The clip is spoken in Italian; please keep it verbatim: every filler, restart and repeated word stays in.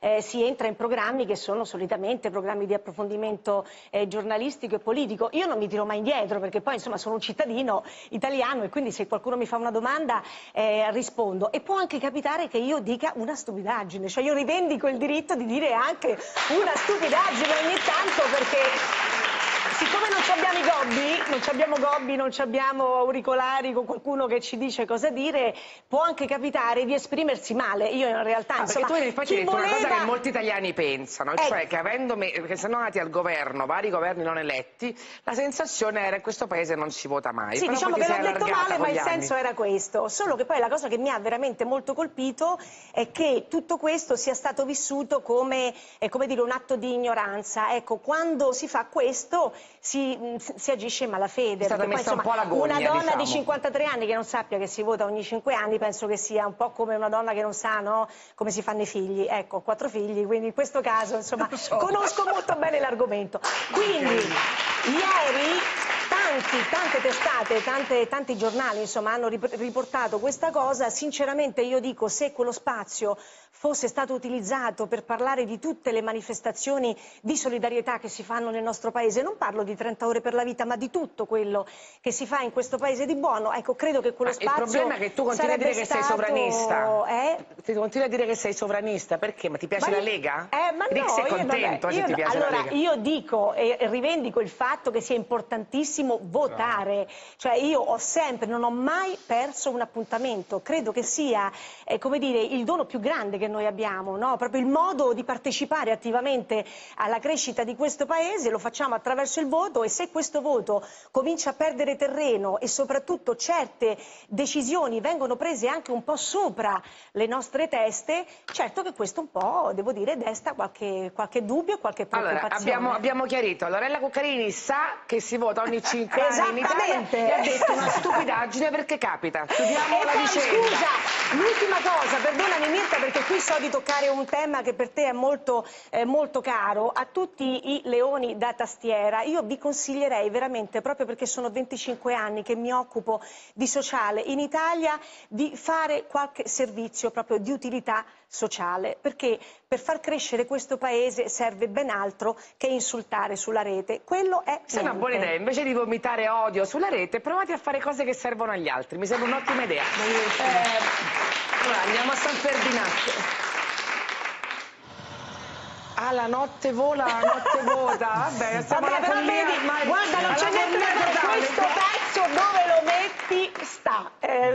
Eh, si entra in programmi che sono solitamente programmi di approfondimento eh, giornalistico e politico. Io non mi tiro mai indietro, perché poi insomma sono un cittadino italiano e quindi se qualcuno mi fa una domanda eh, rispondo, e può anche capitare che io dica una stupidaggine, cioè io rivendico il diritto di dire anche una stupidaggine ogni tanto, perché siccome non abbiamo i gobbi, non abbiamo gobbi, non abbiamo auricolari con qualcuno che ci dice cosa dire, può anche capitare di esprimersi male. Io in realtà, ah, insomma, perché tu hai, poi ti hai detto voleva... una cosa che molti italiani pensano, eh. cioè che avendo me... che sono nati al governo, vari governi non eletti, la sensazione era in questo paese non si vota mai. Sì, però diciamo che l'ho detto male, ma il anni. senso era questo. Solo che poi la cosa che mi ha veramente molto colpito è che tutto questo sia stato vissuto come, eh, come dire, un atto di ignoranza. Ecco, quando si fa questo... Si, si agisce in malafede. È stata messa poi, insomma, un po' alla gogna, una donna diciamo. di cinquantatré anni che non sappia che si vota ogni cinque anni, penso che sia un po' come una donna che non sa, no, come si fanno i figli. Ecco, ho quattro figli, quindi in questo caso insomma so. conosco molto bene l'argomento. Quindi ieri Tanti, tante testate, tante, tanti giornali insomma, hanno riportato questa cosa. Sinceramente io dico, se quello spazio fosse stato utilizzato per parlare di tutte le manifestazioni di solidarietà che si fanno nel nostro paese, non parlo di trenta ore per la vita, ma di tutto quello che si fa in questo paese di buono, ecco, credo che quello ma spazio... Il problema è che tu continui a dire che stato... sei sovranista. Eh? Ti continui a dire che sei sovranista, perché? Ma ti piace ma... la Lega? Eh, ma no, sei contento io, vabbè, io, se ti piace allora, la Lega. Io dico e rivendico il fatto che sia importantissimo votare, cioè io ho sempre, non ho mai perso un appuntamento, credo che sia eh, come dire, il dono più grande che noi abbiamo, no? Proprio il modo di partecipare attivamente alla crescita di questo paese, lo facciamo attraverso il voto, e se questo voto comincia a perdere terreno e soprattutto certe decisioni vengono prese anche un po' sopra le nostre teste, certo che questo un po', devo dire, desta qualche, qualche dubbio, qualche preoccupazione. Allora, abbiamo, abbiamo chiarito, Lorella Cuccarini sa che si vota ogni cinque Esattamente. In Italia, ha detto una stupidaggine perché capita. Studiamo la vicenda. Scusa, l'ultima cosa, perdonami Mirta, perché qui so di toccare un tema che per te è molto, eh, molto caro. A tutti i leoni da tastiera, io vi consiglierei veramente, proprio perché sono venticinque anni che mi occupo di sociale in Italia, di fare qualche servizio proprio di utilità sociale, perché per far crescere questo paese serve ben altro che insultare sulla rete. Quello è sì, una buona idea, invece di vomitare odio sulla rete, provate a fare cose che servono agli altri, mi sembra un'ottima idea. Eh, allora andiamo a San Ferdinando. Ah, la notte vola, la notte vota. Vabbè, stiamo Vabbè, alla follia, vedi, ormai... guarda, non c'è niente da questo pezzo dove lo metti sta. Eh...